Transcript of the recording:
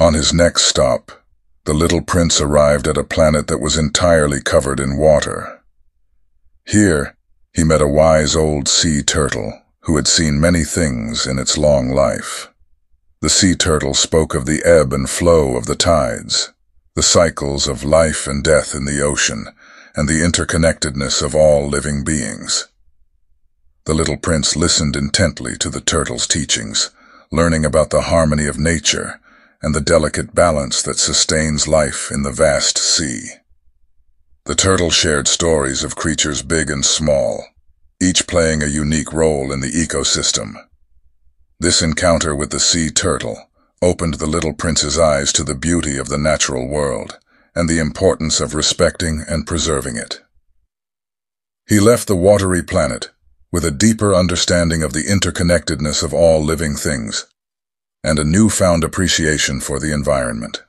On his next stop, the little prince arrived at a planet that was entirely covered in water. Here, he met a wise old sea turtle who had seen many things in its long life. The sea turtle spoke of the ebb and flow of the tides, the cycles of life and death in the ocean, and the interconnectedness of all living beings. The little prince listened intently to the turtle's teachings, learning about the harmony of nature and the delicate balance that sustains life in the vast sea. The turtle shared stories of creatures big and small, each playing a unique role in the ecosystem. This encounter with the sea turtle opened the little prince's eyes to the beauty of the natural world and the importance of respecting and preserving it. He left the watery planet with a deeper understanding of the interconnectedness of all living things and a newfound appreciation for the environment.